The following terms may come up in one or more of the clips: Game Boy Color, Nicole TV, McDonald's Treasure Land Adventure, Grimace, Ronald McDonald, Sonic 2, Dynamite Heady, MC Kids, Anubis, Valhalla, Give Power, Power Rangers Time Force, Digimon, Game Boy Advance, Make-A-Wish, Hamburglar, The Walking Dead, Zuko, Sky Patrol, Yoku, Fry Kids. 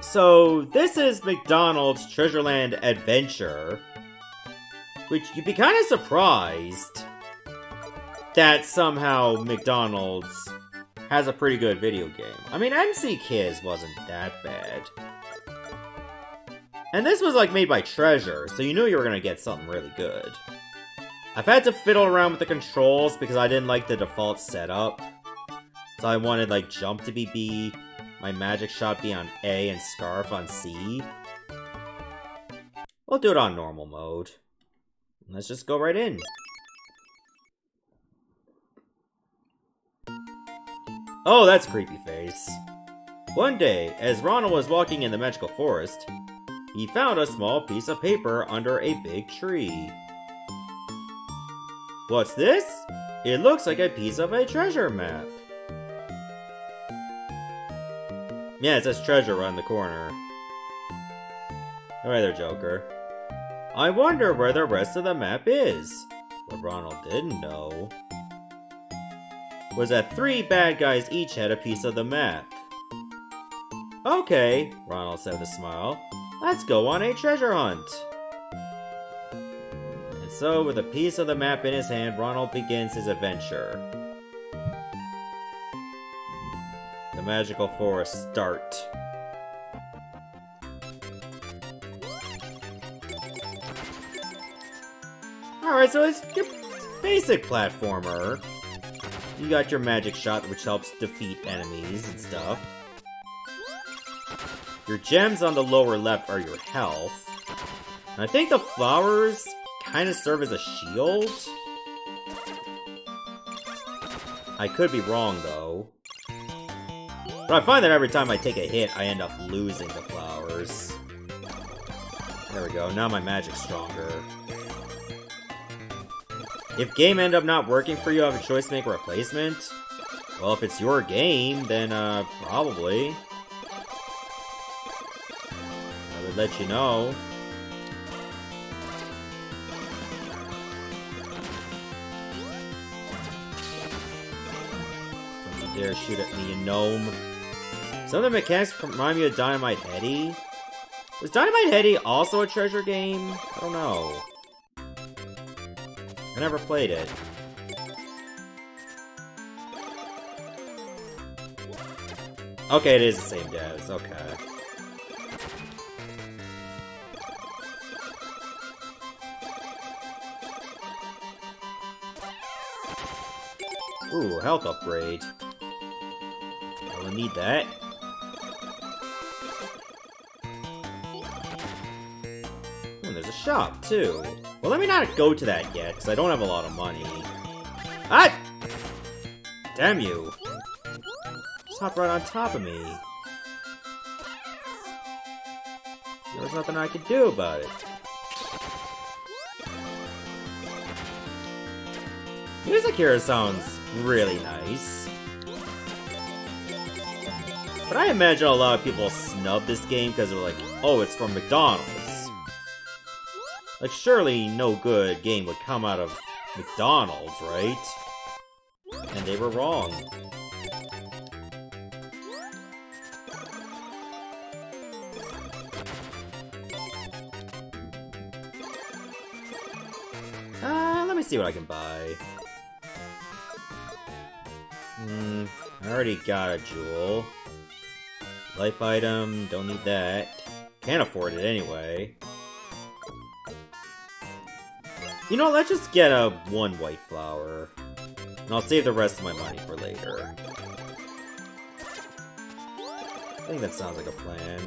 So, this is McDonald's Treasure Land Adventure, which you'd be kind of surprised that somehow McDonald's has a pretty good video game. I mean, MC Kids wasn't that bad. And this was like made by Treasure, so you knew you were gonna get something really good. I've had to fiddle around with the controls because I didn't like the default setup. So I wanted like jump to be B, my magic shot be on A, and scarf on C. We'll do it on normal mode. Let's just go right in. Oh, that's creepy face. One day, as Ronald was walking in the magical forest, he found a small piece of paper under a big tree. What's this? It looks like a piece of a treasure map. Yeah, it says treasure around the corner. Alright there, Joker. I wonder where the rest of the map is. But Ronald didn't know was that 3 bad guys each had a piece of the map. Okay, Ronald said with a smile. Let's go on a treasure hunt! And so, with a piece of the map in his hand, Ronald begins his adventure. The magical forest start. Alright, so it's your basic platformer. You got your magic shot, which helps defeat enemies and stuff. Your gems on the lower left are your health. And I think the flowers kind of serve as a shield. I could be wrong though. But I find that every time I take a hit, I end up losing the flowers. There we go, now my magic's stronger. If game end up not working for you, I have a choice to make a replacement. Well, if it's your game, then probably. Let you know. Don't you dare shoot at me, you gnome. Some of the mechanics remind me of Dynamite Heady. Was Dynamite Heady also a treasure game? I don't know. I never played it. Okay, it is the same devs, okay. Ooh, health upgrade. I will need that. Ooh, and there's a shop, too. Well, let me not go to that yet, because I don't have a lot of money. Ah! Damn you. Just hop right on top of me. There's nothing I can do about it. Music here sounds really nice. But I imagine a lot of people snub this game because they're like, oh, it's from McDonald's. Like, surely no good game would come out of McDonald's, right? And they were wrong. Let me see what I can buy. I already got a jewel. Life item, don't need that. Can't afford it anyway. You know, let's just get a 1 white flower. And I'll save the rest of my money for later. I think that sounds like a plan.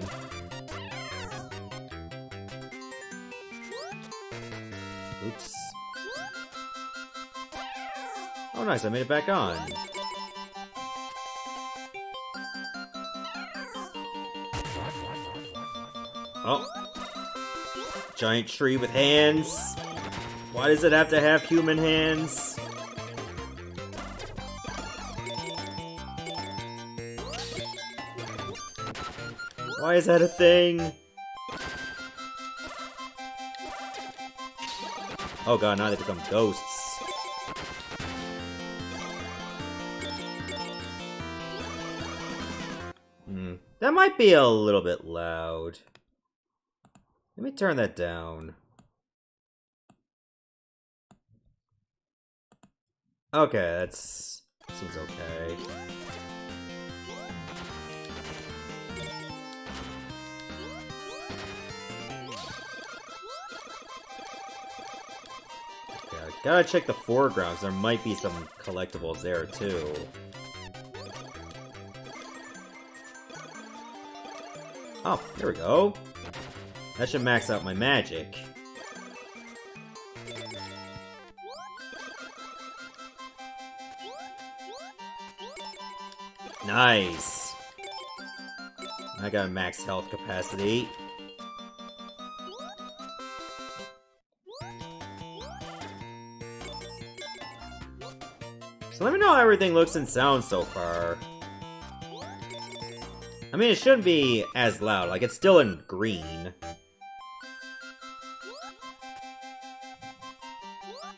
Oops. Oh nice, I made it back on. Oh. Giant tree with hands. Why does it have to have human hands? Why is that a thing? Oh god, now they become ghosts. That might be a little bit loud. Let me turn that down. Okay, that seems okay. Gotta check the foregrounds, there might be some collectibles there too. Oh, there we go. That should max out my magic. Nice! I got a max health capacity. Let me know how everything looks and sounds so far. I mean, it shouldn't be as loud, like it's still in green.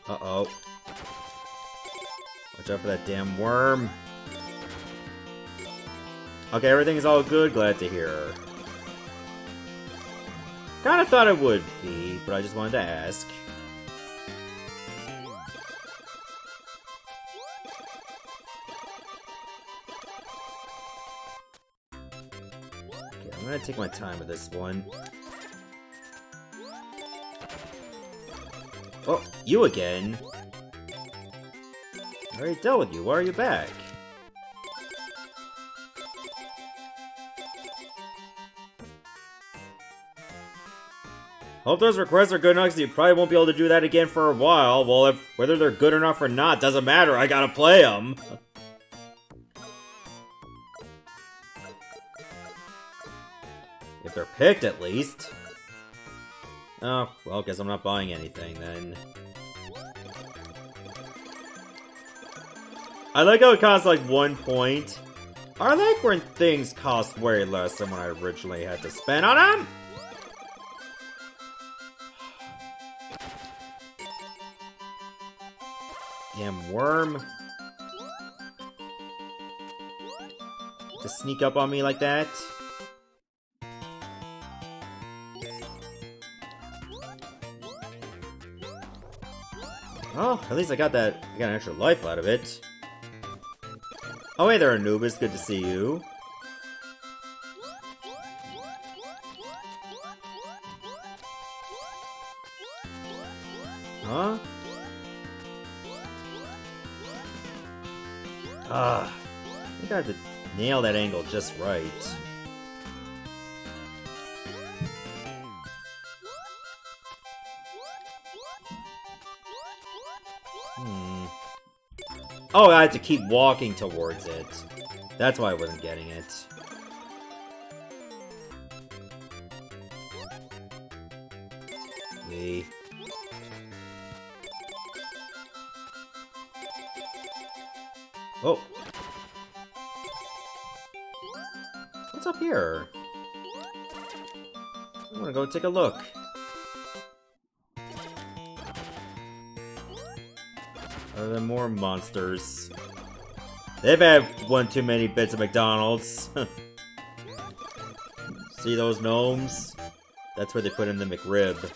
Uh-oh. Watch out for that damn worm. Okay, everything's all good, glad to hear. Kinda thought it would be, but I just wanted to ask. I'm gonna take my time with this one. Oh, you again? I already dealt with you, why are you back? Hope those requests are good enough, because you probably won't be able to do that again for a while. Well, whether they're good enough or not doesn't matter, I gotta play them. They're picked, at least. Oh, well, guess I'm not buying anything, then. I like how it costs, like, 1 point. I like when things cost way less than what I originally had to spend on them! Damn worm. Just sneak up on me like that. Oh, at least I got that. I got an extra life out of it. Oh, hey there, Anubis. Good to see you. Huh? Ah, I think I had to nail that angle just right. Oh, I had to keep walking towards it. That's why I wasn't getting it. We. Oh. What's up here? I'm gonna go take a look. Are there more monsters? They've had one too many bits of McDonald's. See those gnomes? That's where they put in the McRib.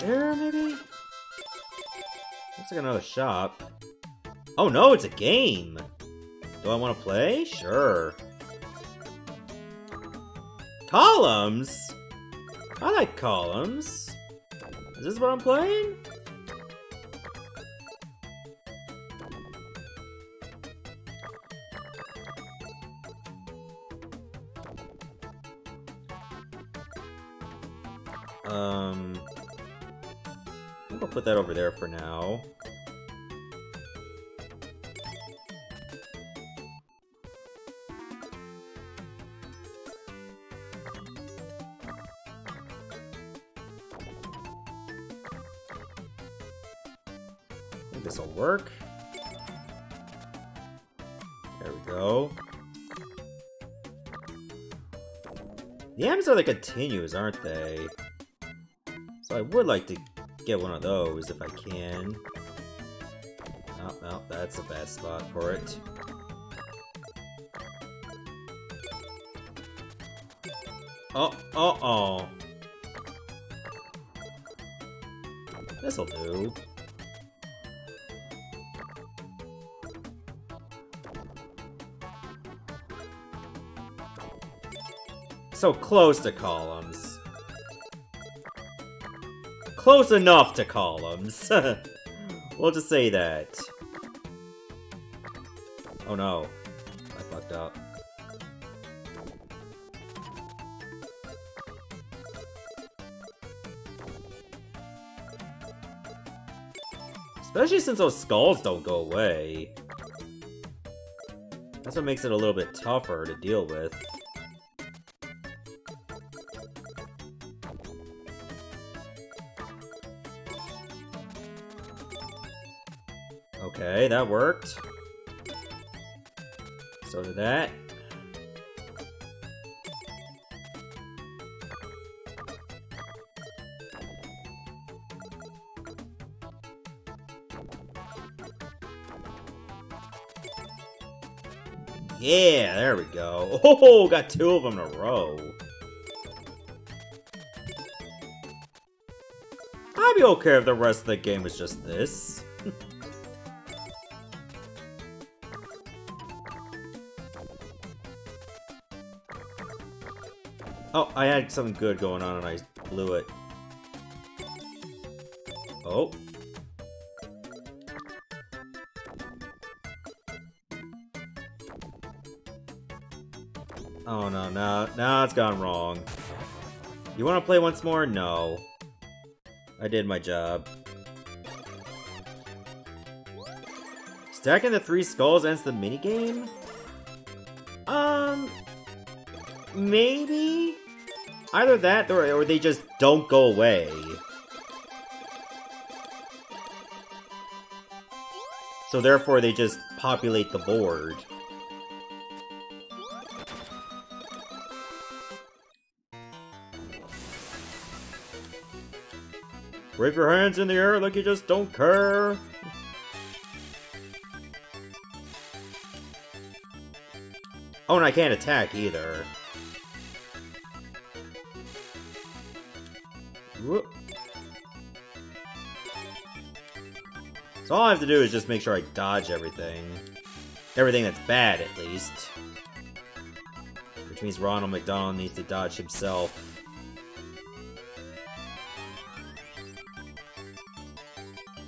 There maybe? Looks like another shop. Oh no, it's a game! Do I want to play? Sure. Columns? I like columns. Is this what I'm playing? I'll put that over there for now. I think this will work. There we go. The episode continues, aren't they? So I would like to get one of those if I can. Oh, no, that's a bad spot for it. Oh, oh, oh. This'll do. So close to columns. Close enough to columns. We'll just say that. Oh no. I fucked up. Especially since those skulls don't go away. That's what makes it a little bit tougher to deal with. Okay, that worked. So did that. Yeah, there we go. Oh, got two of them in a row. I'd be okay if the rest of the game was just this. Oh, I had something good going on and I blew it. Oh. Oh no, no, no, it's gone wrong. You wanna play once more? No. I did my job. Stacking the three skulls ends the minigame? Maybe? Either that, or they just don't go away. So therefore, they just populate the board. Wave your hands in the air like you just don't care. Oh, and I can't attack either. So all I have to do is just make sure I dodge everything. Everything that's bad, at least. Which means Ronald McDonald needs to dodge himself.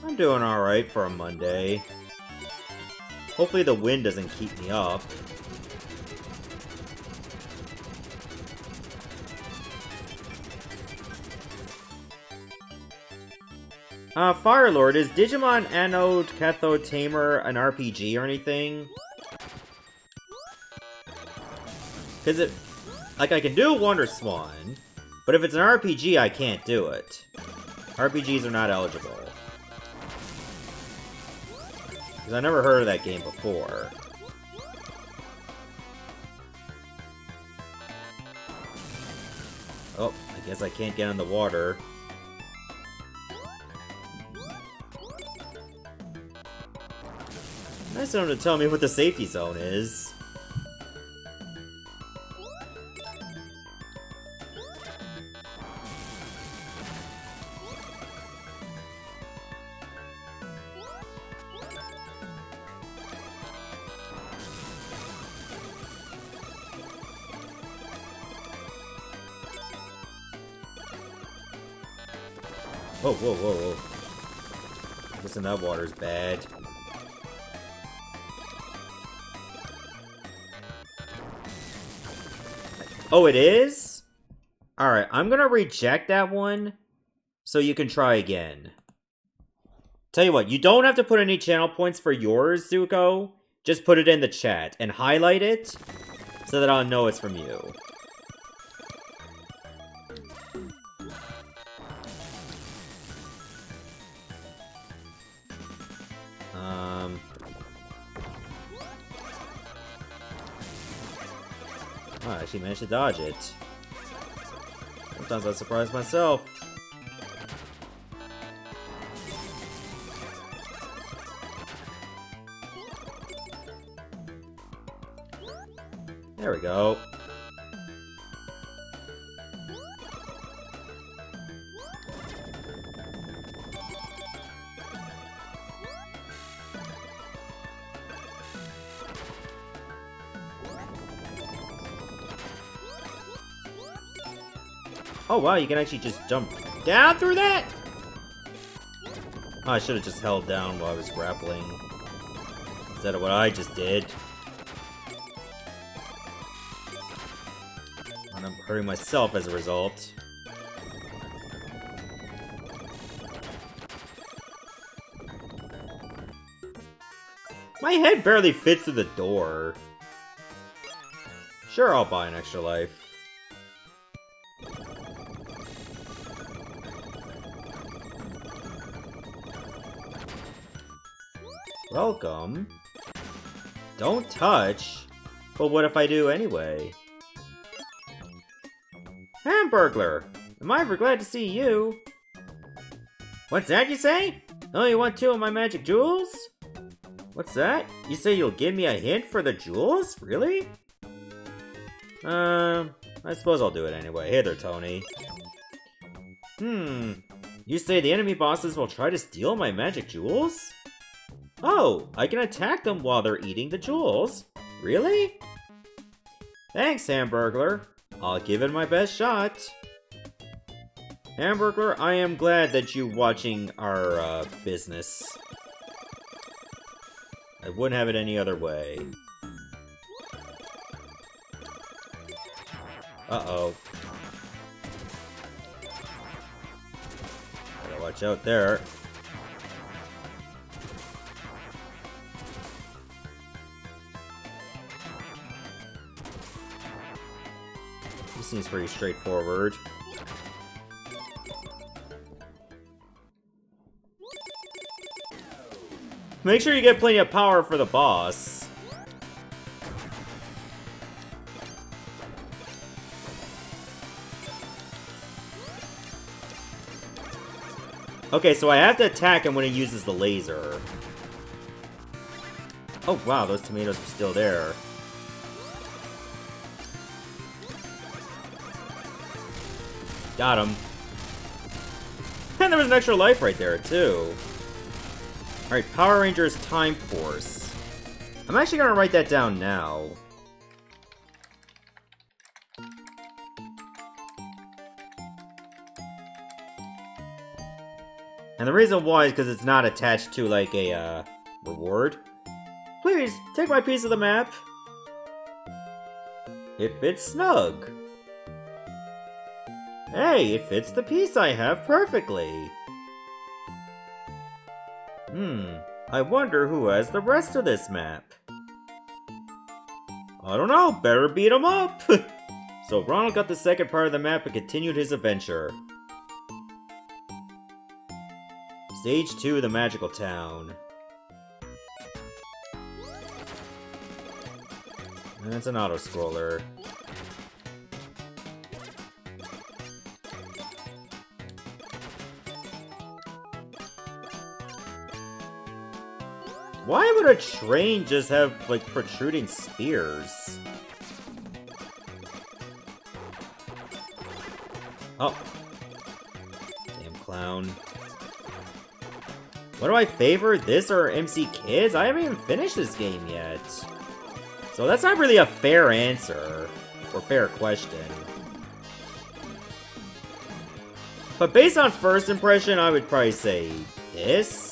I'm doing alright for a Monday. Hopefully the wind doesn't keep me up. Firelord, is Digimon Anode Cathode Tamer an RPG or anything? Cause it... Like, I can do Wonder Swan, but if it's an RPG, I can't do it. RPGs are not eligible. Cause I never heard of that game before. Oh, I guess I can't get in the water. Nice of him to tell me what the safety zone is. Whoa, whoa, whoa, whoa. Listen, that water's bad. Oh, it is? Alright, I'm gonna reject that one so you can try again. Tell you what, you don't have to put any channel points for yours, Zuko. Just put it in the chat and highlight it so that I'll know it's from you. She managed to dodge it. Sometimes I surprise myself. There we go. Oh wow, you can actually just jump down through that? Oh, I should have just held down while I was grappling instead of what I just did. And I'm hurting myself as a result. My head barely fits through the door. Sure, I'll buy an extra life. Welcome. Don't touch. But what if I do anyway? Hamburglar! Am I ever glad to see you? What's that you say? Oh, you want two of my magic jewels? What's that? You say you'll give me a hint for the jewels? Really? I suppose I'll do it anyway. Hey there, Tony. You say the enemy bosses will try to steal my magic jewels? Oh, I can attack them while they're eating the jewels? Really? Thanks, Hamburglar. I'll give it my best shot. Hamburglar, I am glad that you're watching our business. I wouldn't have it any other way. Uh-oh. Gotta watch out there. Seems pretty straightforward. Make sure you get plenty of power for the boss. Okay, so I have to attack him when he uses the laser. Oh wow, those tomatoes are still there. Got him. And there was an extra life right there, too. Alright, Power Rangers Time Force. I'm actually gonna write that down now. And the reason why is because it's not attached to, like, a, reward. Please, take my piece of the map. It fits snug. Hey, it fits the piece I have perfectly! I wonder who has the rest of this map? I don't know, better beat him up! So Ronald got the second part of the map and continued his adventure. Stage 2, the Magical Town. And it's an auto-scroller. Why would a train just have, like, protruding spears? Oh. Damn clown. What do I favor, this or MC Kids? I haven't even finished this game yet. So that's not really a fair answer. Or fair question. But based on first impression, I would probably say this.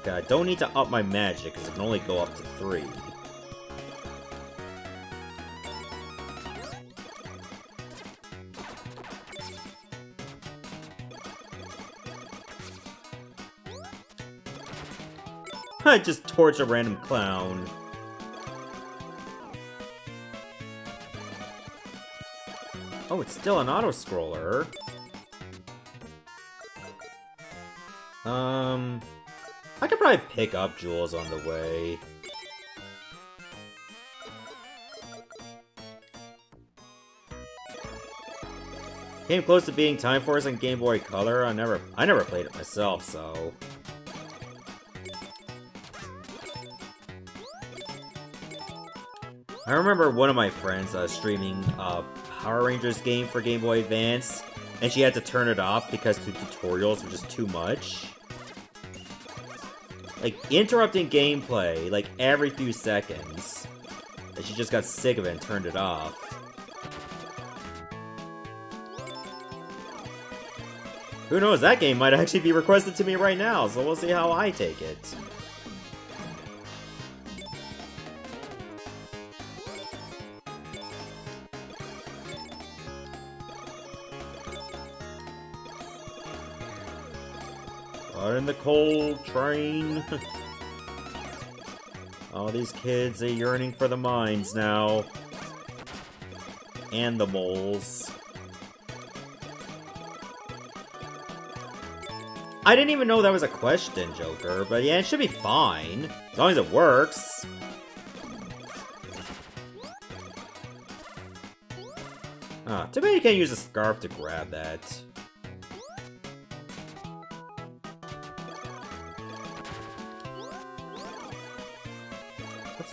Okay, I don't need to up my magic, because it can only go up to 3. I just torch a random clown. Oh, it's still an auto-scroller. I could probably pick up jewels on the way. Came close to being Time Force and Game Boy Color. I never played it myself, so. I remember one of my friends streaming a Power Rangers game for Game Boy Advance, and she had to turn it off because the tutorials were just too much. Like, interrupting gameplay, like, every few seconds. And she just got sick of it and turned it off. Who knows, that game might actually be requested to me right now, so we'll see how I take it. In the cold train. All these kids are yearning for the mines now. And the moles. I didn't even know that was a question, Joker, but yeah, it should be fine. As long as it works. Ah, too bad you can't use a scarf to grab that.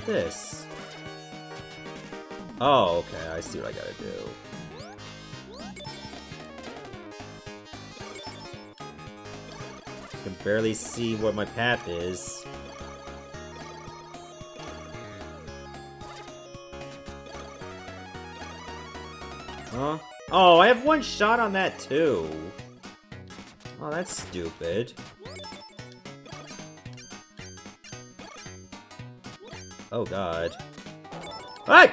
This? Oh, okay, I see what I gotta do. I can barely see what my path is. Huh? Oh, I have one shot on that too. Oh, that's stupid. Oh god. Hey!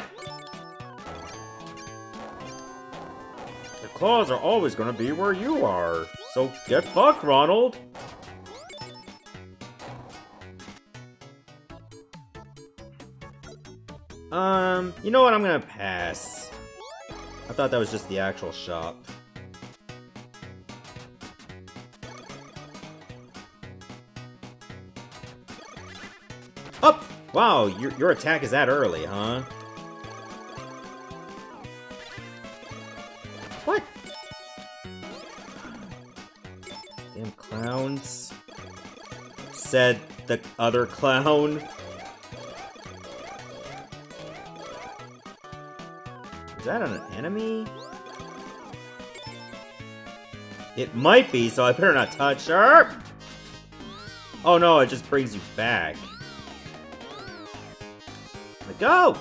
The claws are always gonna be where you are. So get fucked, Ronald! You know what? I'm gonna pass. I thought that was just the actual shop. Up! Wow, your attack is that early, huh? What? Damn clowns. Said the other clown. Is that an enemy? It might be, so I better not touch her! Oh no, it just brings you back. Go!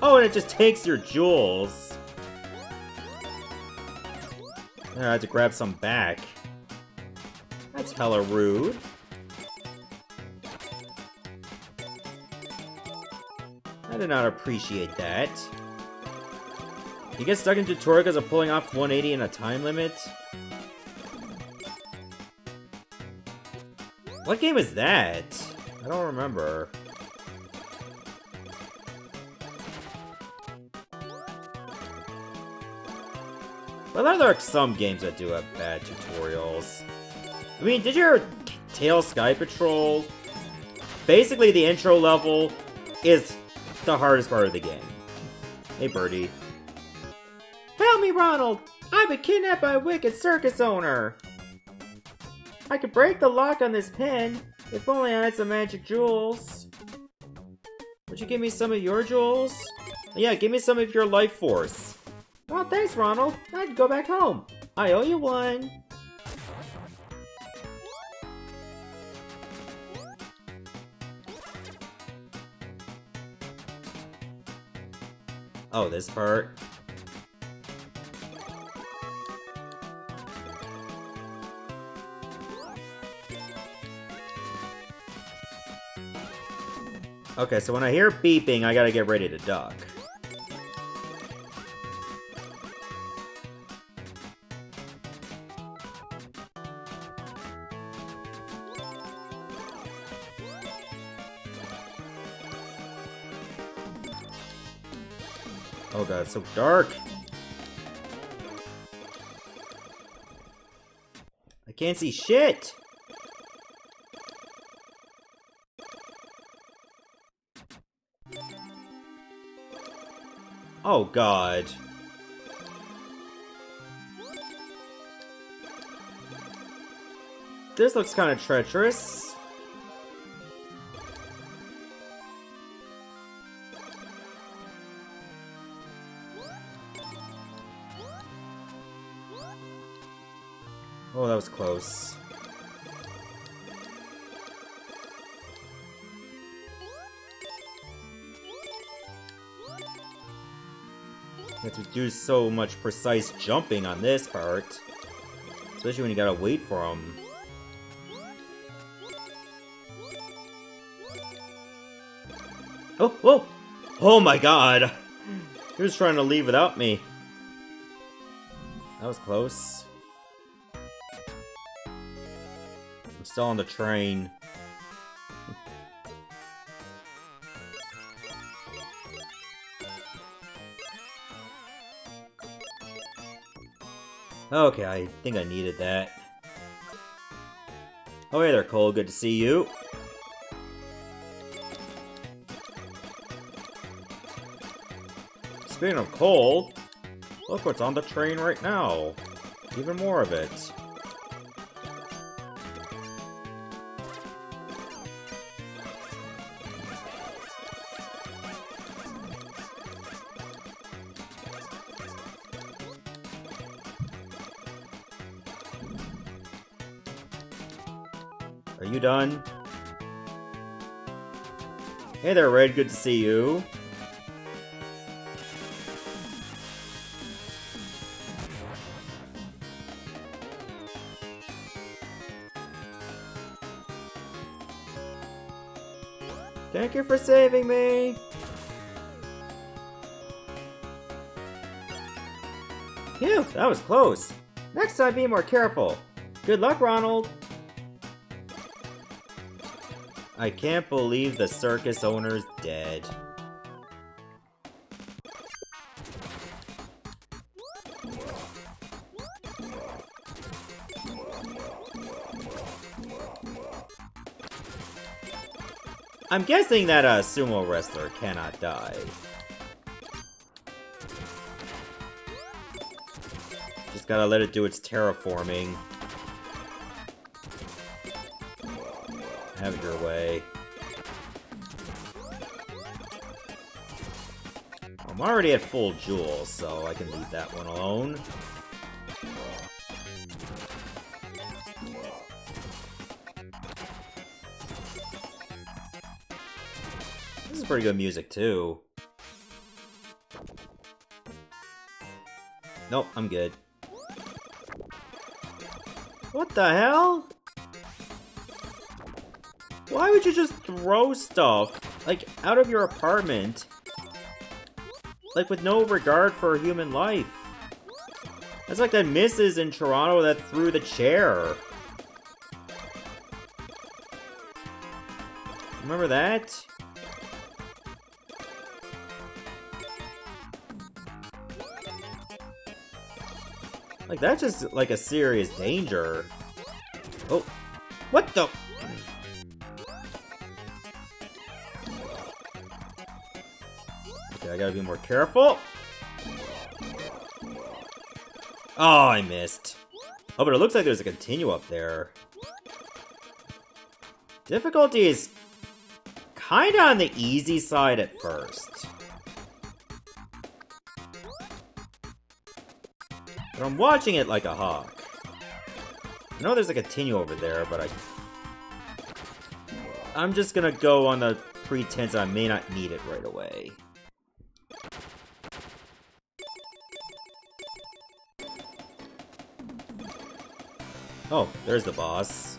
Oh, and it just takes your jewels. I had to grab some back. That's hella rude. I did not appreciate that. You get stuck in tutorial because of pulling off 180 in a time limit? What game is that? I don't remember. Well, there are some games that do have bad tutorials. I mean, did you ever tail Sky Patrol? Basically, the intro level is the hardest part of the game. Hey, birdie. Help me, Ronald! I've been kidnapped by a wicked circus owner! I could break the lock on this pen, if only I had some magic jewels. Would you give me some of your jewels? Yeah, give me some of your life force. Well, thanks, Ronald. I'd go back home. I owe you one. Oh, this part. Okay, so when I hear beeping, I gotta get ready to duck. Oh god, it's so dark! I can't see shit! Oh, God. This looks kind of treacherous. Oh, that was close. You have to do so much precise jumping on this part. Especially when you gotta wait for them. Oh, oh! Oh my God! He was trying to leave without me. That was close. I'm still on the train. Okay, I think I needed that. Oh, hey there, Cole. Good to see you. Speaking of coal, look what's on the train right now. Even more of it. Are you done? Hey there, Red. Good to see you. Thank you for saving me! Phew, that was close! Next time, be more careful! Good luck, Ronald! I can't believe the circus owner's dead. I'm guessing that a sumo wrestler cannot die. Just gotta let it do its terraforming. Have your way. I'm already at full jewel, so I can leave that one alone. Pretty good music, too. Nope, I'm good. What the hell? Why would you just throw stuff, like, out of your apartment? Like, with no regard for human life. That's like that Mrs. in Toronto that threw the chair. Remember that? Like, that's just, like, a serious danger. Oh. What the? Okay, I gotta be more careful. Oh, I missed. Oh, but it looks like there's a continue up there. Difficulty is kinda on the easy side at first. But I'm watching it like a hawk. I know there's a continue over there, but I'm just gonna go on the pretense I may not need it right away. Oh, there's the boss.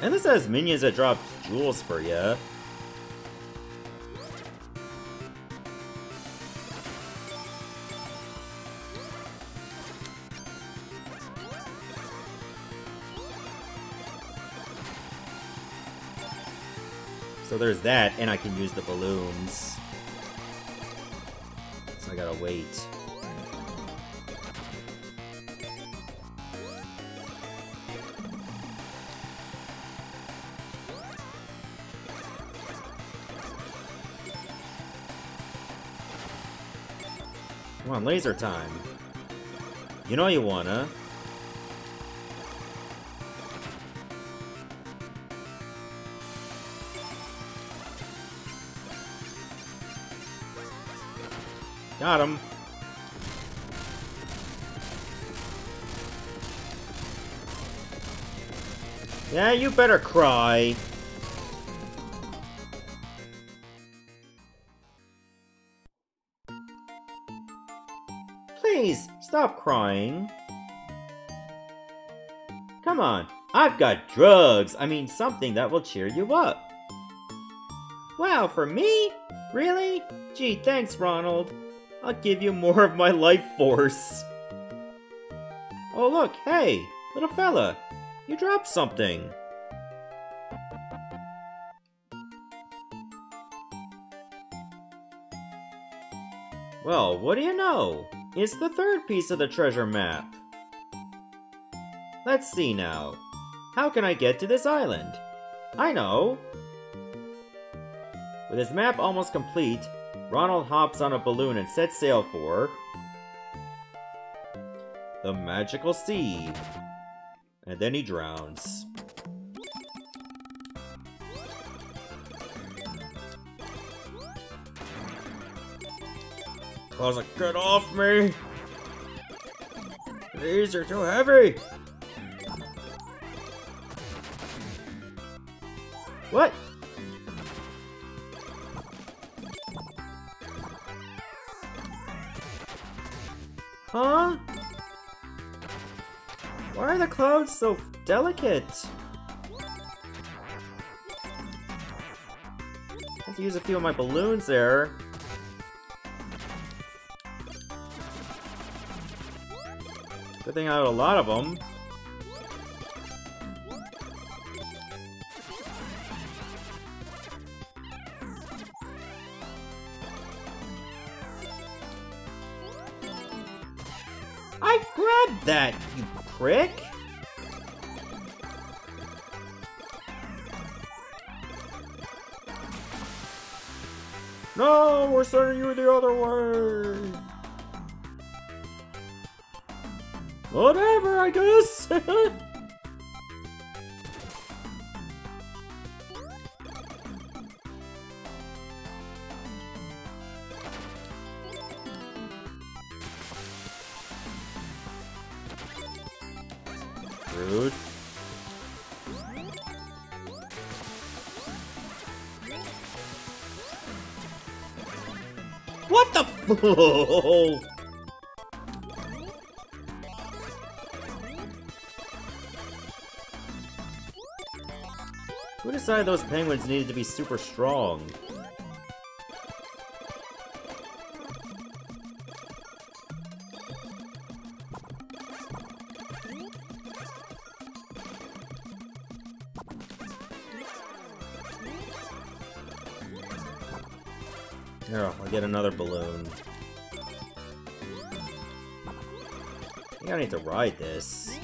And this has minions that drop jewels for ya. So there's that, and I can use the balloons. So I gotta wait. Come on, laser time. You know you wanna. Got him. Yeah, you better cry. Please, stop crying. Come on, I've got drugs. I mean, something that will cheer you up. Wow, for me? Really? Gee, thanks, Ronald. I'll give you more of my life force. Oh, look, hey, little fella. You dropped something. Well, what do you know? It's the third piece of the treasure map. Let's see now. How can I get to this island? I know. With his map almost complete, Ronald hops on a balloon and sets sail for the magical sea. And then he drowns. I was like, get off me! These are too heavy! What? Huh? Why are the clouds so delicate? I have to use a few of my balloons there. Good thing I had a lot of them. I grabbed that, you prick! No, we're sending you the other way! Whatever, I guess! Rude. What the f- Who decided those penguins needed to be super strong? Here, I'll get another balloon. I think I need to ride this.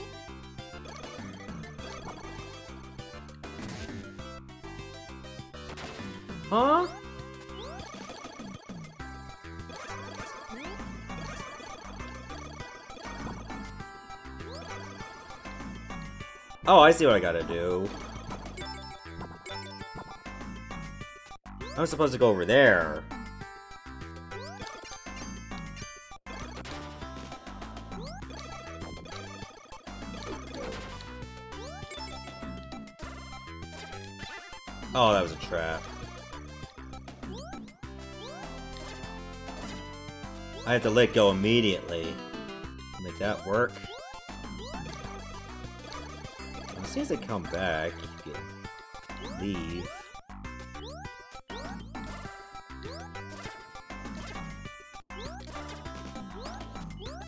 Huh? Oh, I see what I gotta do. I'm supposed to go over there. Oh, that was a trap. I have to let go immediately. Make that work. As soon as I come back, you can leave.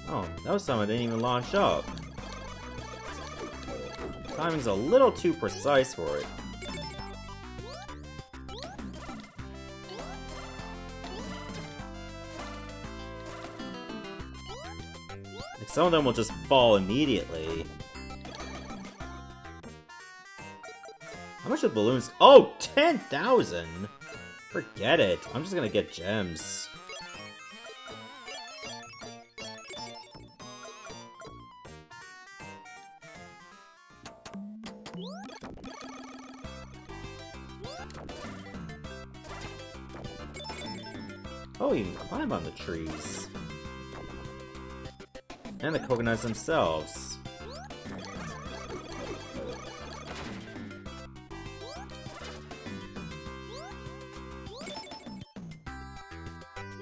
Oh, that was something I didn't even launch up. Timing's a little too precise for it. Some of them will just fall immediately. How much are the balloons? Oh, 10,000! Forget it. I'm just gonna get gems. Oh, you can climb on the trees. And the coconuts themselves.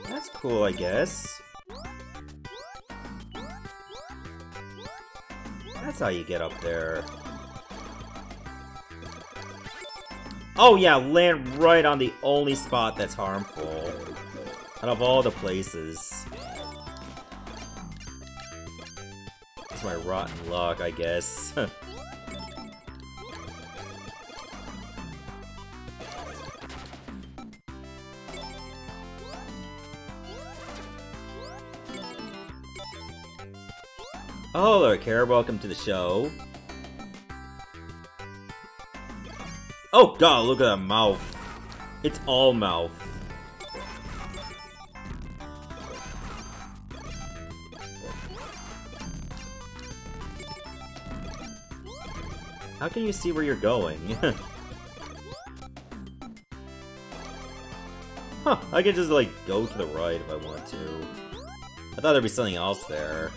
That's cool, I guess. That's how you get up there. Oh yeah, land right on the only spot that's harmful. Out of all the places. That's my rotten luck, I guess. Oh, hello, Kara. Welcome to the show. Oh, God, look at that mouth. It's all mouth. How can you see where you're going? Huh, I could just, like, go to the right if I want to. I thought there'd be something else there.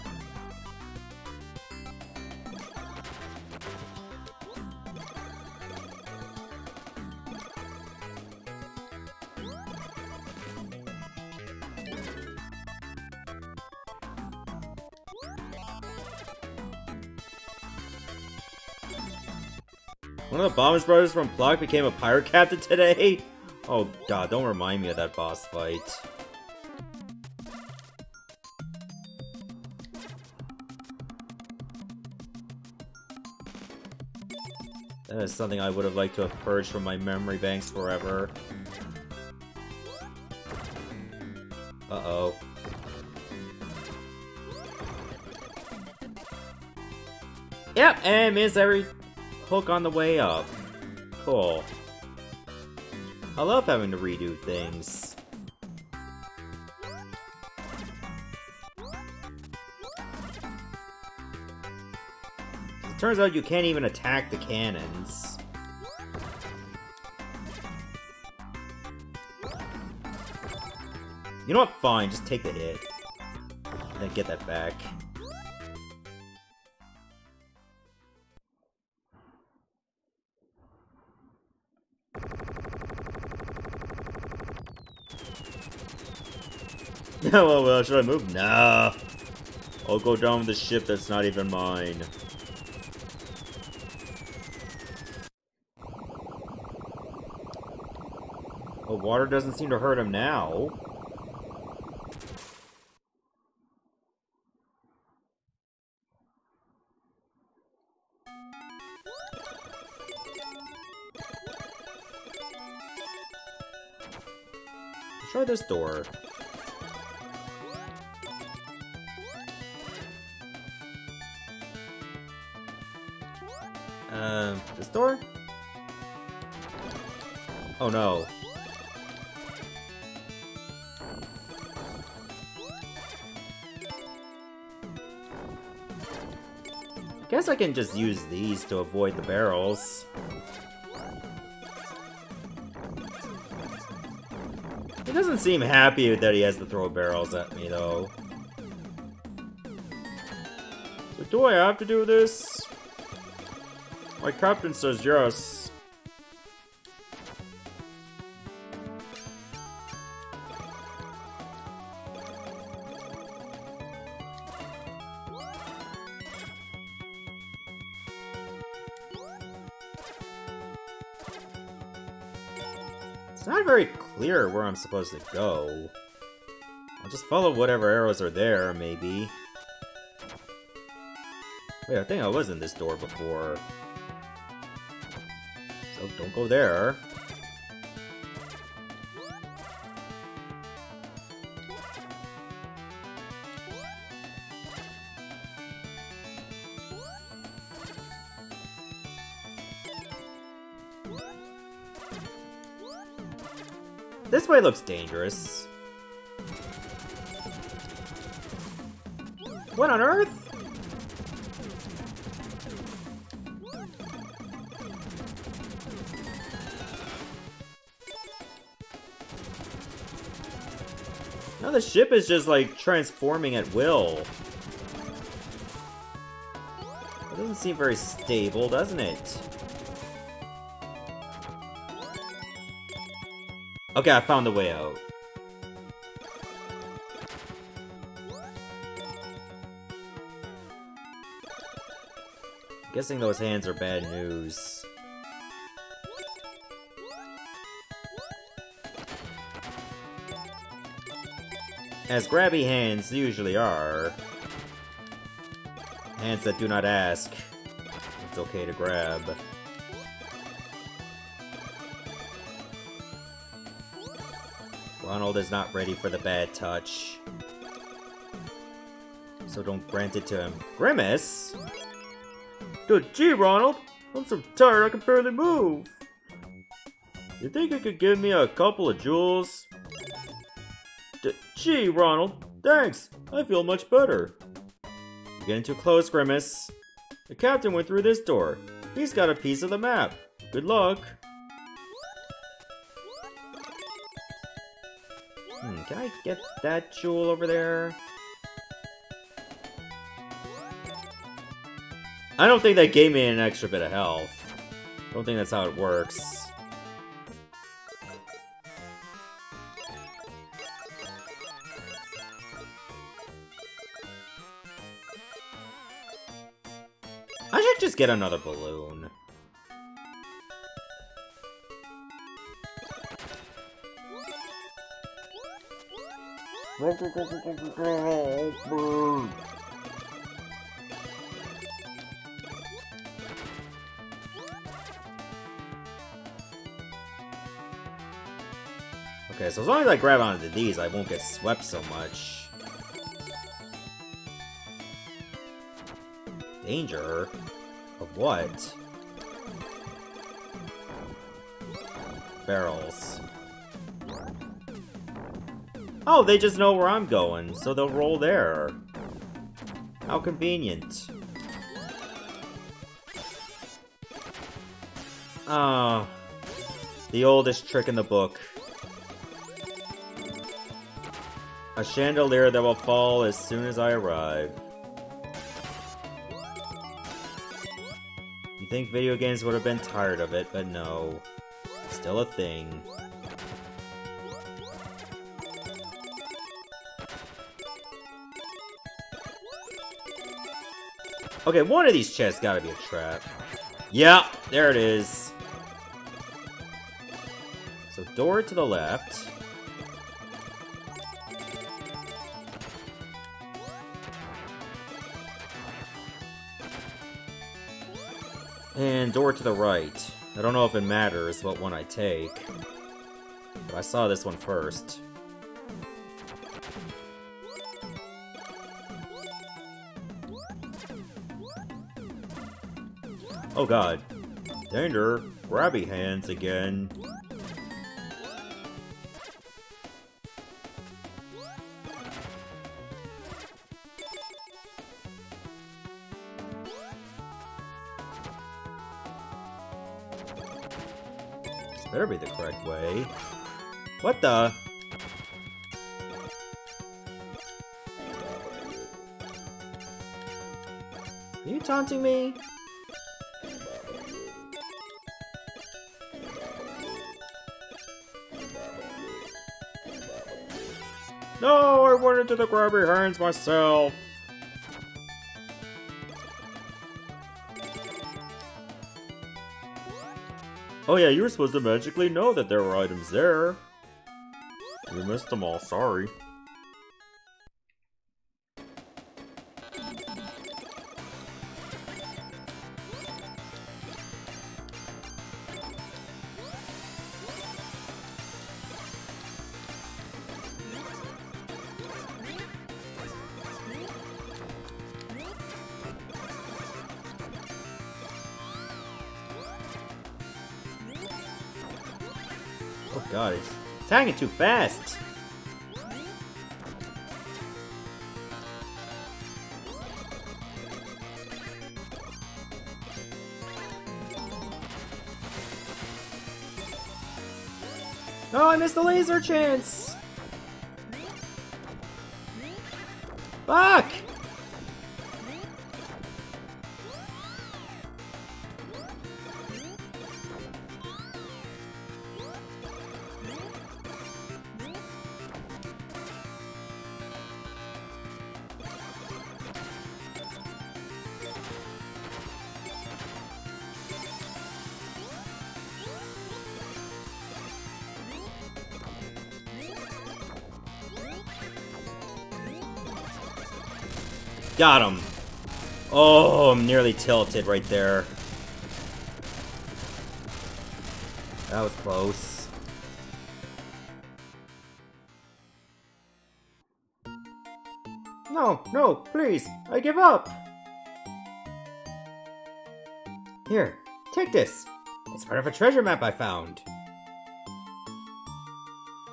One of the Bombers brothers from Block became a pirate captain today? Oh god, don't remind me of that boss fight. That is something I would have liked to have purged from my memory banks forever. Uh-oh. Yep, and miss every... hook on the way up. Cool. I love having to redo things. It turns out you can't even attack the cannons. You know what? Fine, just take the hit. And then get that back. Well, should I move? Nah. I'll go down with the ship that's not even mine. The water doesn't seem to hurt him now. Let's try this door. This door? Oh no. Guess I can just use these to avoid the barrels. He doesn't seem happy that he has to throw barrels at me though. So do I have to do this? My captain says yes. It's not very clear where I'm supposed to go. I'll just follow whatever arrows are there, maybe. Wait, I think I was in this door before. Oh, don't go there. This way looks dangerous. What on earth? Now the ship is just, like, transforming at will. It doesn't seem very stable, doesn't it? Okay, I found the way out. I'm guessing those hands are bad news. As grabby hands usually are. Hands that do not ask. It's okay to grab. Ronald is not ready for the bad touch. So don't grant it to him. Grimace? Good gee, Ronald! I'm so tired I can barely move! You think you could give me a couple of jewels? Gee, Ronald, thanks! I feel much better. You're getting too close, Grimace. The captain went through this door. He's got a piece of the map. Good luck. Can I get that jewel over there? I don't think that gave me an extra bit of health. I don't think that's how it works. I should just get another balloon. Okay, so as long as I grab onto these, I won't get swept so much. Danger? Of what? Barrels. Oh, they just know where I'm going, so they'll roll there. How convenient. Ah, the oldest trick in the book. A chandelier that will fall as soon as I arrive. I think video games would have been tired of it, but no. It's still a thing. Okay, one of these chests gotta be a trap. Yeah, there it is. So door to the left. And door to the right. I don't know if it matters what one I take, but I saw this one first. Oh god. Danger! Grabby hands again. Better be the correct way. What the? Are you taunting me? No, I went into the grabby hands myself. Oh yeah, you were supposed to magically know that there were items there. You missed them all, sorry. God, it's attacking too fast! No, I missed the laser chance! Fuck! Got him. Oh, I'm nearly tilted right there. That was close. No, no, please. I give up. Here, take this. It's part of a treasure map I found.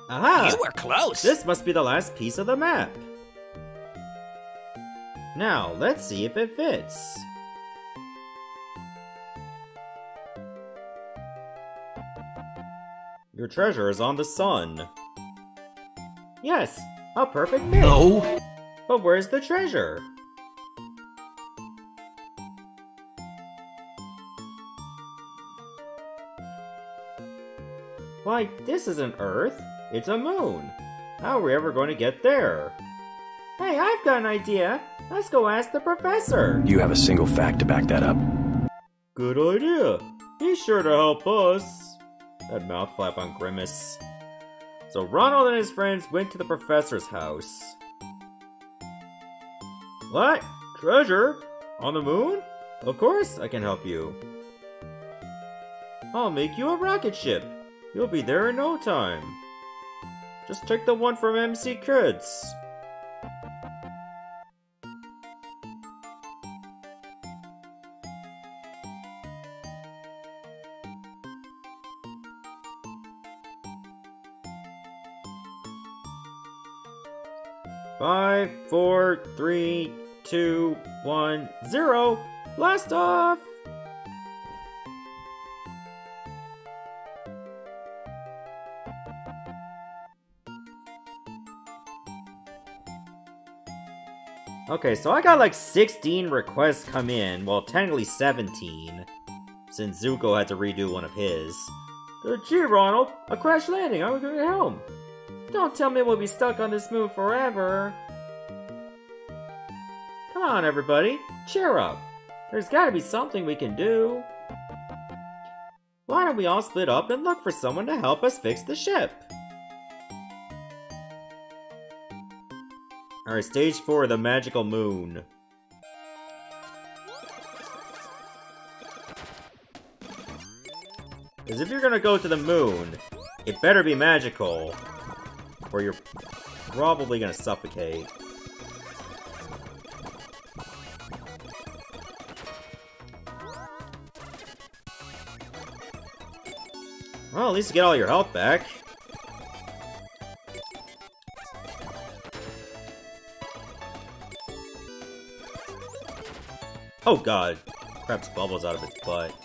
Aha! You were close. This must be the last piece of the map. Now, let's see if it fits. Your treasure is on the sun. Yes, a perfect fit. No. But where's the treasure? Why, this isn't Earth. It's a moon. How are we ever going to get there? Hey, I've got an idea. Let's go ask the professor. You have a single fact to back that up. Good idea. He's sure to help us. That mouth flap on Grimace. So Ronald and his friends went to the professor's house. What? Treasure? On the moon? Of course I can help you. I'll make you a rocket ship. You'll be there in no time. Just take the one from MC Kids. Five, four, three, two, one, zero. Blast off! Okay, so I got like 16 requests come in. Well, technically 17. Since Zuko had to redo one of his. Gee, Ronald, a crash landing. I'm going to get home. Don't tell me we'll be stuck on this moon forever. Come on, everybody. Cheer up. There's gotta be something we can do. Why don't we all split up and look for someone to help us fix the ship? Alright, stage 4, the magical moon. Because if you're gonna go to the moon, it better be magical. Or you're probably gonna suffocate. Well, at least you get all your health back. Oh god, craps bubbles out of its butt.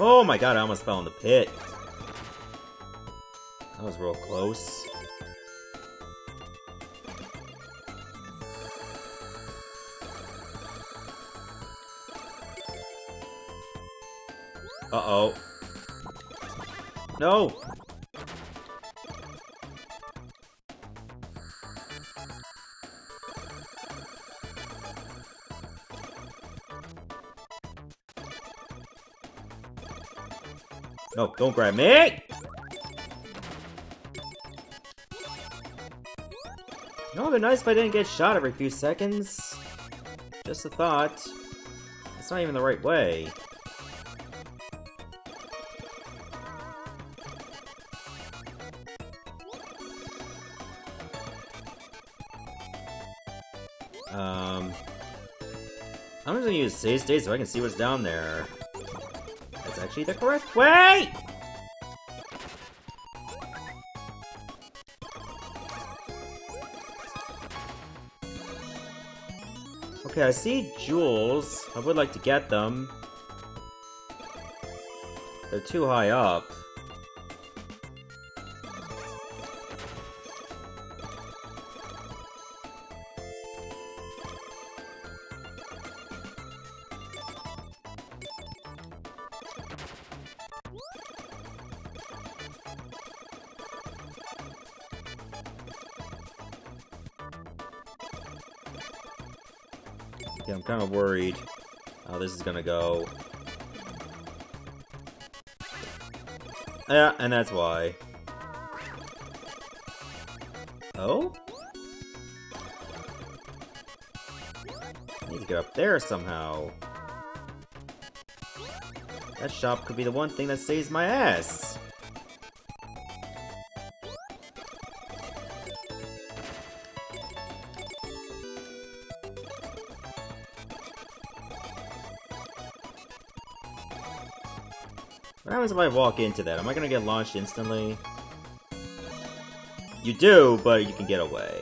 Oh my god, I almost fell in the pit. That was real close. Uh-oh. No! No, don't grab me! No, it'd be nice if I didn't get shot every few seconds. Just a thought. It's not even the right way. I'm just gonna use save state so I can see what's down there. Actually the correct way! Okay, I see jewels. I would like to get them. They're too high up. Yeah, I'm kind of worried how this is gonna go. Yeah, and that's why. Oh? I need to get up there somehow. That shop could be the one thing that saves my ass. What happens if I walk into that? Am I gonna get launched instantly? You do, but you can get away.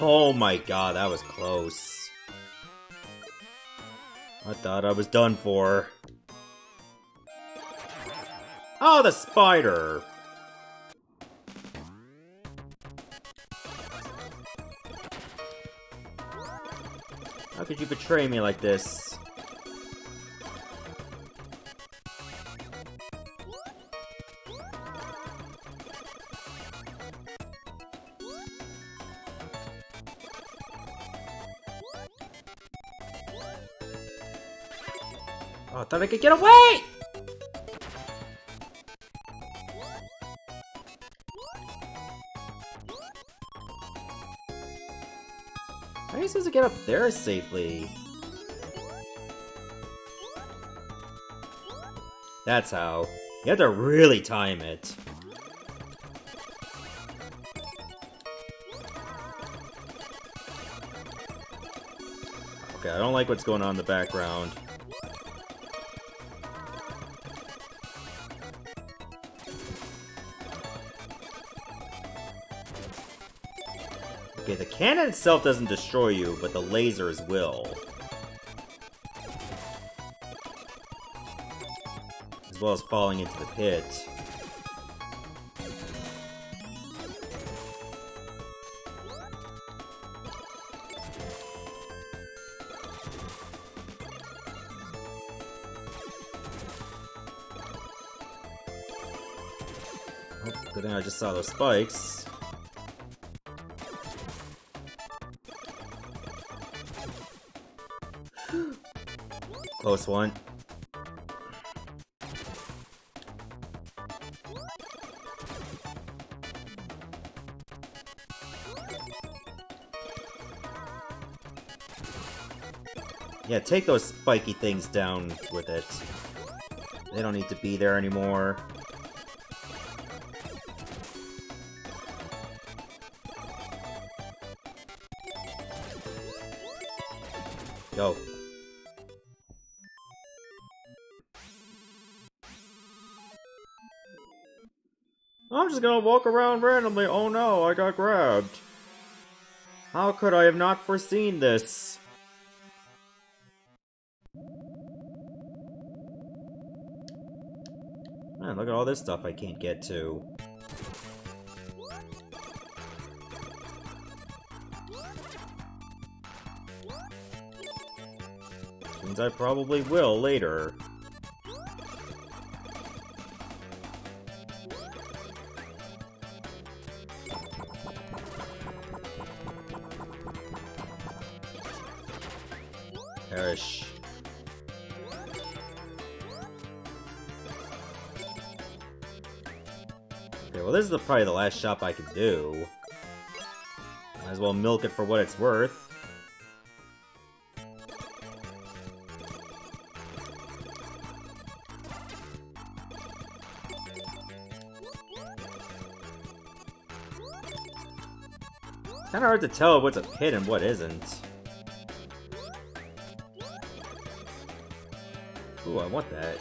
Oh my god, that was close. I thought I was done for. Oh, the spider! How could you betray me like this? Oh, I thought I could get away! How are you supposed to get up there safely? That's how. You have to really time it. Okay, I don't like what's going on in the background. Okay, the cannon itself doesn't destroy you, but the lasers will. As well as falling into the pit. Oh, good thing I just saw those spikes. Close one. Yeah, take those spiky things down with it. They don't need to be there anymore. Yo. I'm just gonna walk around randomly. Oh no, I got grabbed. How could I have not foreseen this? Man, look at all this stuff I can't get to. Means I probably will later. Perish. Okay, well this is probably the last shop I can do. Might as well milk it for what it's worth. It's kinda hard to tell what's a pit and what isn't. Ooh, I want that.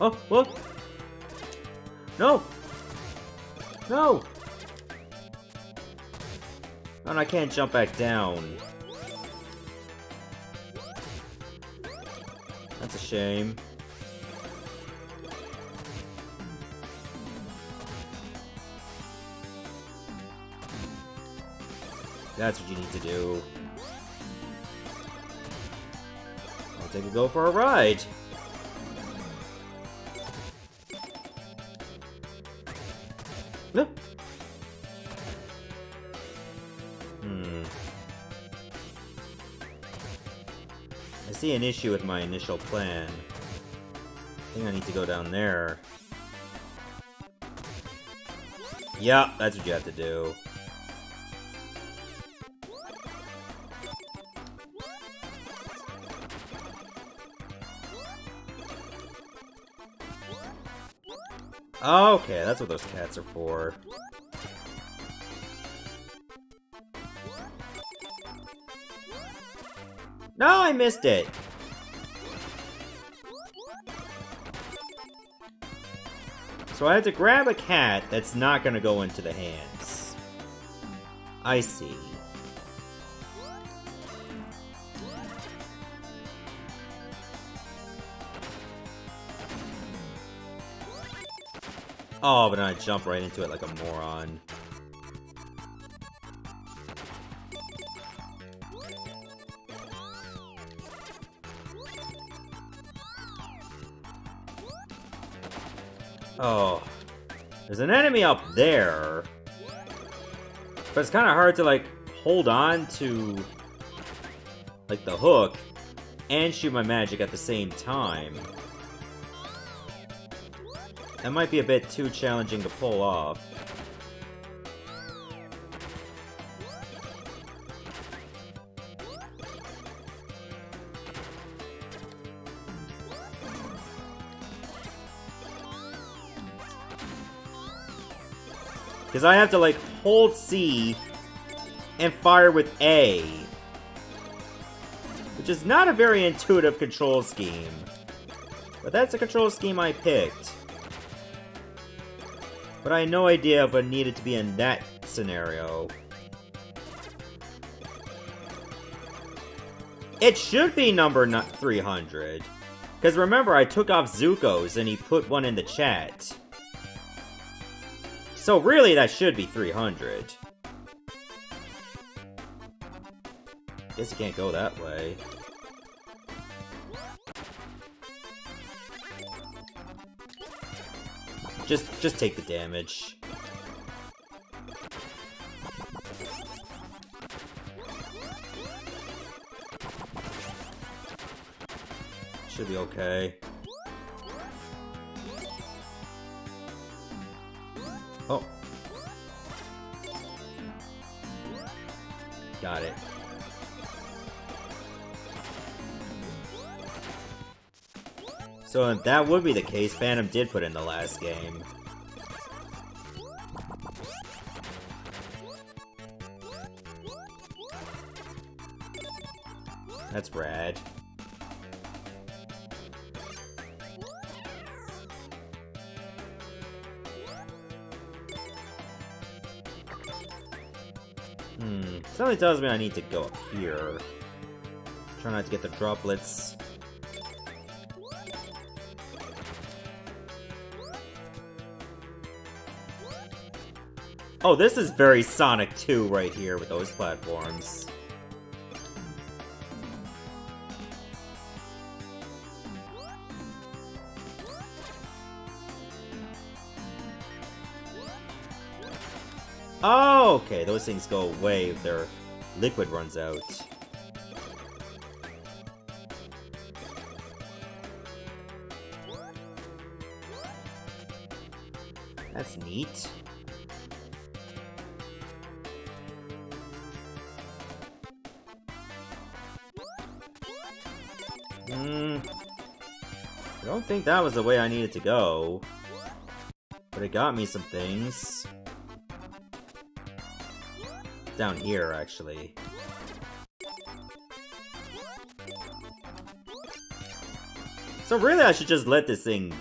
Oh, look! No! No! And I can't jump back down. That's a shame. That's what you need to do. They could go for a ride. I see an issue with my initial plan. I think I need to go down there. Yeah, that's what you have to do. Okay, that's what those cats are for. No, I missed it! So I have to grab a cat that's not gonna go into the hands. I see. Oh, but I jump right into it like a moron. Oh, there's an enemy up there, but it's kind of hard to like hold on to like the hook and shoot my magic at the same time. That might be a bit too challenging to pull off. Because I have to, like, hold C and fire with A. Which is not a very intuitive control scheme. But that's a control scheme I picked. But I had no idea if I needed to be in that scenario. It should be number 300. Because remember, I took off Zuko's and he put one in the chat. So really, that should be 300. Guess you can't go that way. Just take the damage. Should be okay. Oh. Got it. So if that would be the case, Phantom did put in the last game. That's rad. Something tells me I need to go up here. Try not to get the droplets. Oh, this is very Sonic 2 right here with those platforms. Oh, okay, those things go away if their liquid runs out. That's neat. I don't think that was the way I needed to go. But it got me some things. Down here, actually. So really, I should just let this thing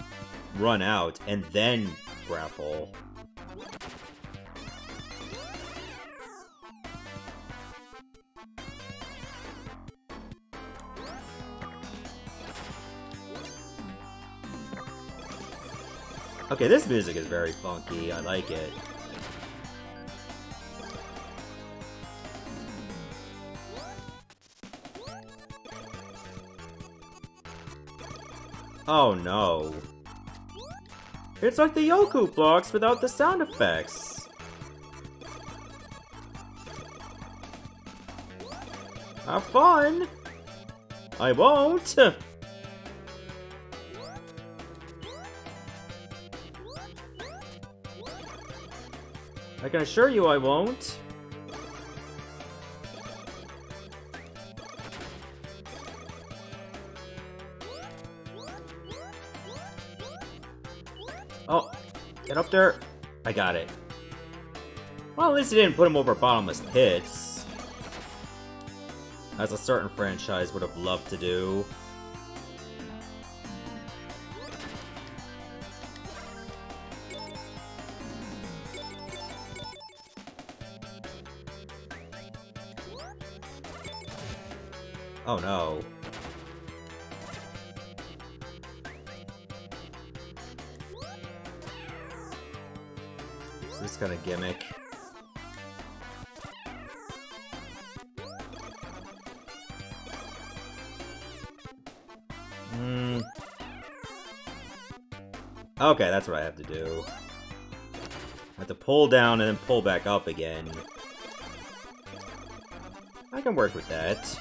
run out and then grapple. Okay, this music is very funky. I like it. Oh no. It's like the Yoku blocks without the sound effects. Have fun! I won't! I can assure you I won't. Oh, get up there. I got it. Well, at least it didn't put him over bottomless pits. As a certain franchise would have loved to do. Oh no. This kind of gimmick. Okay, that's what I have to do. I have to pull down and then pull back up again. I can work with that.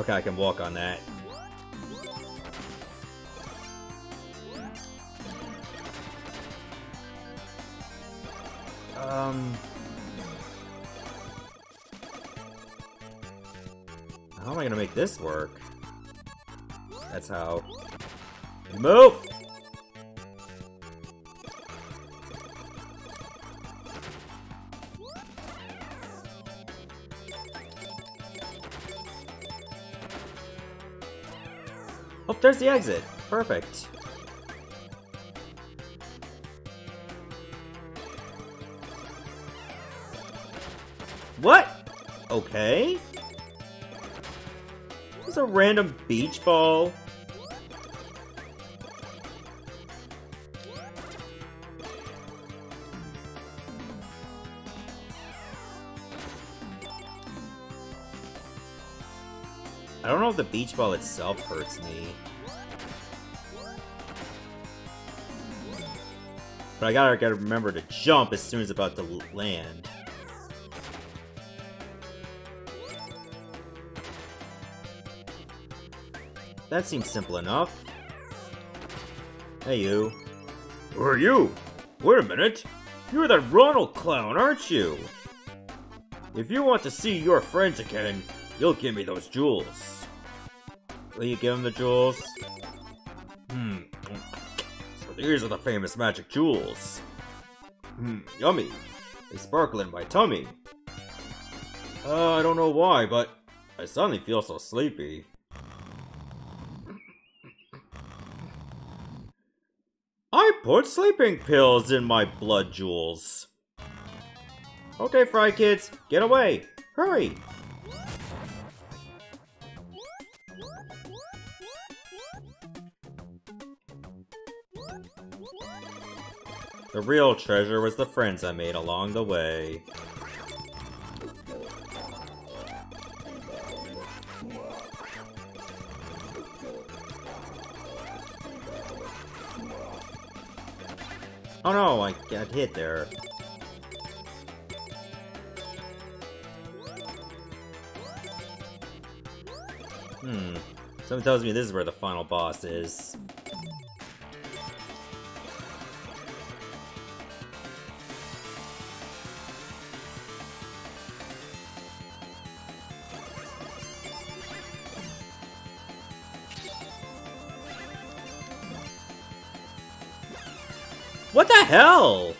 Okay, I can walk on that. How am I gonna make this work? That's how. Move! Oh, there's the exit. Perfect. What? Okay. It's a random beach ball. I don't know if the beach ball itself hurts me. But I gotta remember to jump as soon as about to land. That seems simple enough. Hey, you. Who are you? Wait a minute. You're that Ronald clown, aren't you? If you want to see your friends again, you'll give me those jewels. Will you give him the jewels? So these are the famous magic jewels. Yummy. They sparkle in my tummy. I don't know why, but I suddenly feel so sleepy. Put sleeping pills in my blood jewels. Okay, Fry Kids, get away! Hurry! The real treasure was the friends I made along the way. Oh no, I got hit there. Something tells me this is where the final boss is. What the hell?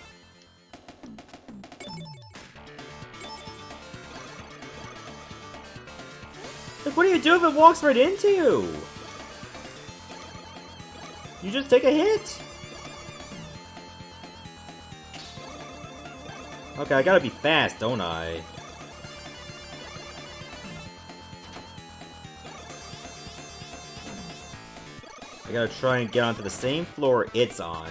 Like, what do you do if it walks right into you? You just take a hit? Okay, I gotta be fast, don't I? I gotta try and get onto the same floor it's on.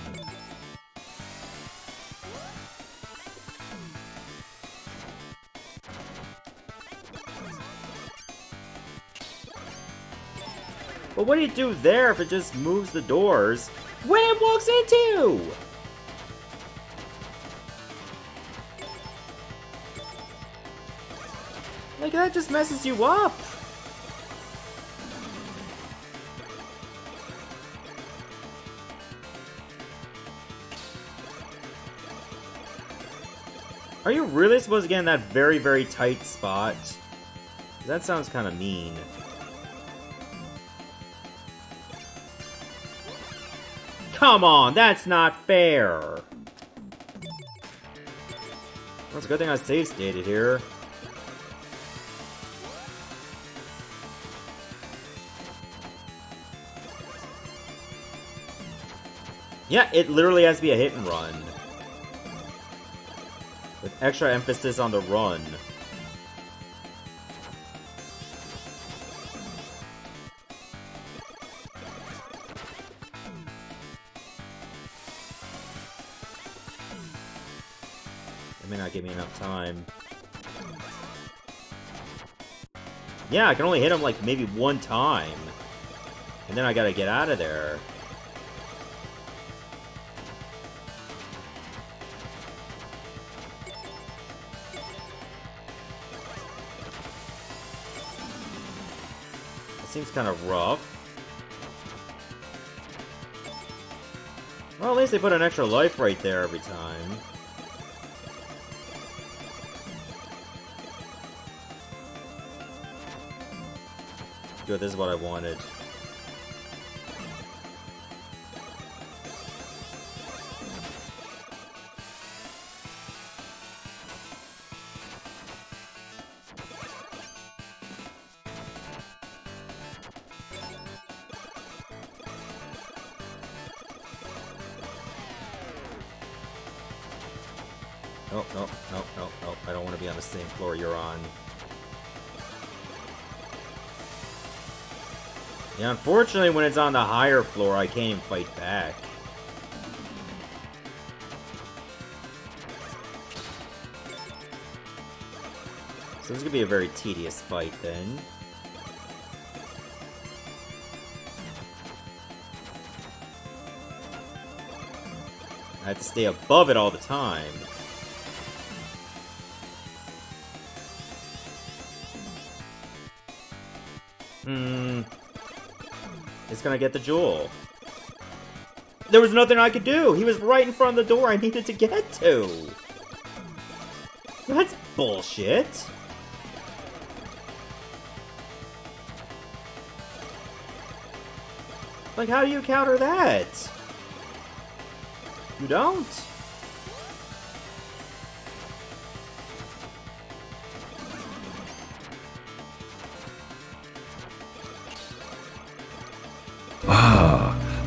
But what do you do there if it just moves the doors when it walks into? Like, that just messes you up. Are you really supposed to get in that very, very tight spot? That sounds kind of mean. Come on, that's not fair. Well, it's a good thing I save stated here. Yeah, it literally has to be a hit and run. With extra emphasis on the run. It may not give me enough time. Yeah, I can only hit him like maybe one time. And then I gotta get out of there. Seems kind of rough. Well, at least they put an extra life right there every time. Good, this is what I wanted. Same floor you're on. Yeah, unfortunately, when it's on the higher floor, I can't even fight back. So this is gonna be a very tedious fight then. I have to stay above it all the time. It's gonna get the jewel. There was nothing I could do. He was right in front of the door I needed to get to. That's bullshit. Like, how do you counter that? You don't.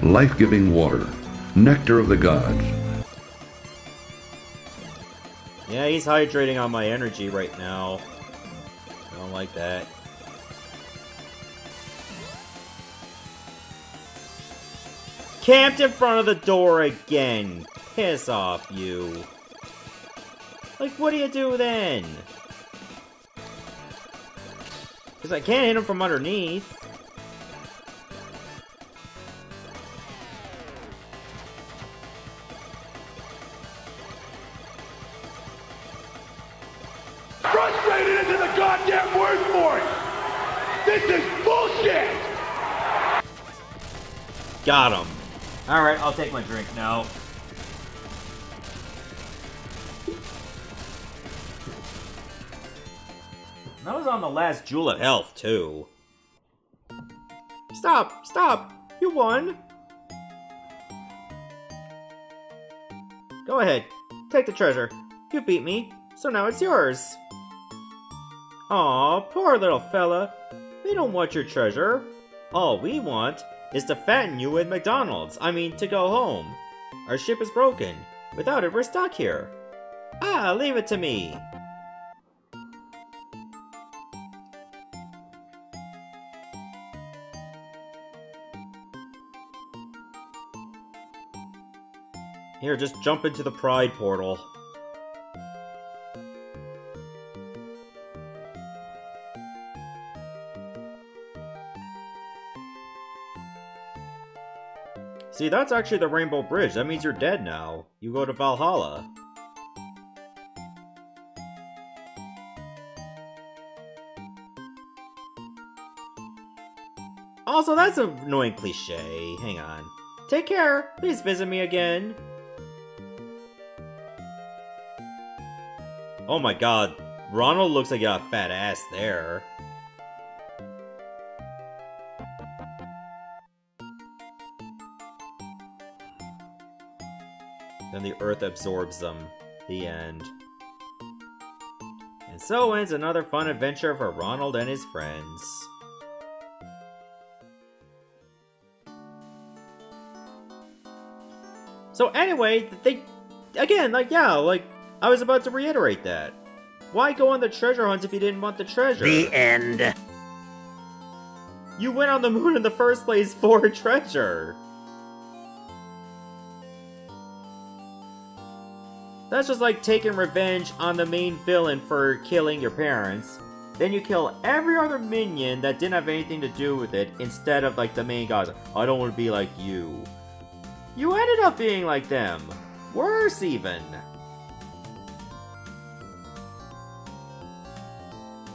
Life-giving water, nectar of the gods. Yeah, he's hydrating on my energy right now. I don't like that. Camped in front of the door again. Piss off, you. Like, what do you do then? Because I can't hit him from underneath. Got him. Alright, I'll take my drink now. That was on the last jewel of health, too. Stop! Stop! You won! Go ahead. Take the treasure. You beat me, so now it's yours. Aw, poor little fella. We don't want your treasure. All we want is to fatten you with McDonald's. I mean, to go home. Our ship is broken. Without it, we're stuck here. Ah, leave it to me. Here, just jump into the pride portal. See, that's actually the Rainbow Bridge. That means you're dead now. You go to Valhalla. Also, that's an annoying cliché. Hang on. Take care. Please visit me again. Oh my god. Ronald looks like he got a fat ass there. Then the earth absorbs them. The end. And so ends another fun adventure for Ronald and his friends. So anyway, I was about to reiterate that. Why go on the treasure hunt if you didn't want the treasure? The end. You went on the moon in the first place for treasure. That's just like taking revenge on the main villain for killing your parents. Then you kill every other minion that didn't have anything to do with it instead of like the main guys. I don't want to be like you. You ended up being like them. Worse even.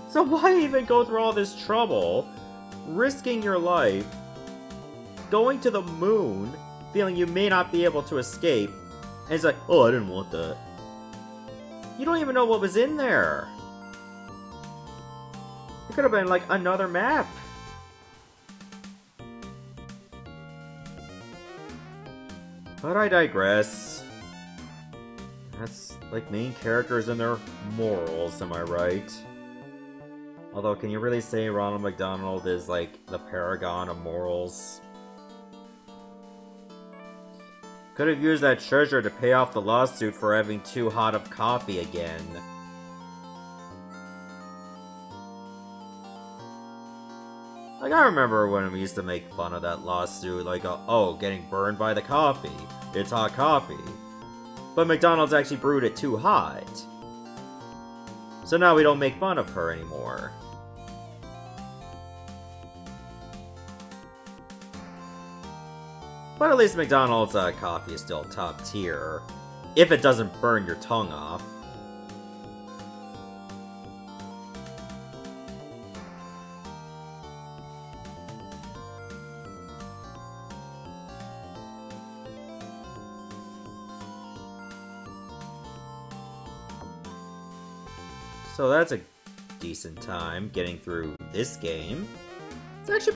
So why even go through all this trouble, risking your life, going to the moon, feeling you may not be able to escape, and it's like, oh, I didn't want that. You don't even know what was in there. It could have been like another map. But I digress. That's like main characters and their morals, am I right? Although, can you really say Ronald McDonald is like the paragon of morals? Could have used that treasure to pay off the lawsuit for having too hot of coffee again. Like, I remember when we used to make fun of that lawsuit, like, oh, getting burned by the coffee. It's hot coffee. But McDonald's actually brewed it too hot. So now we don't make fun of her anymore. But at least McDonald's coffee is still top tier, if it doesn't burn your tongue off. So that's a decent time getting through this game. It's actually